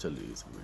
चलिए इसमें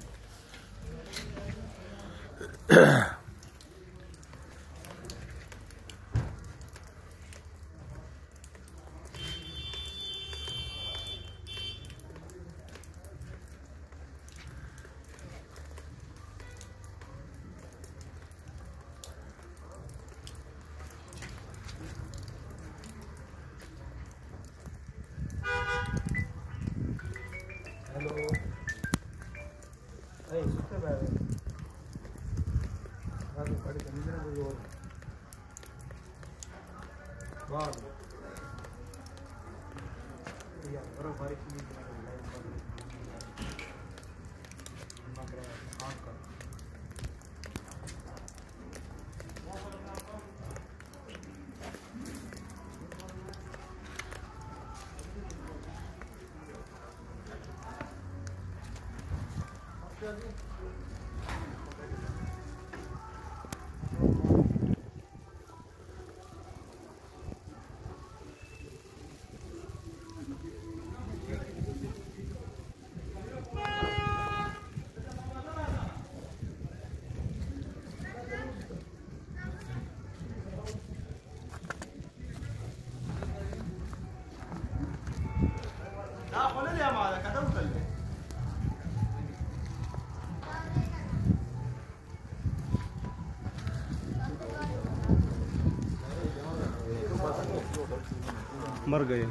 मर गए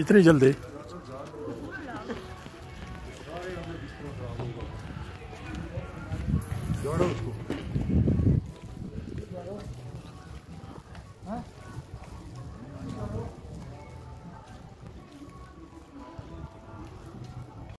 इतनी जल्दी। जोड़ो उसको।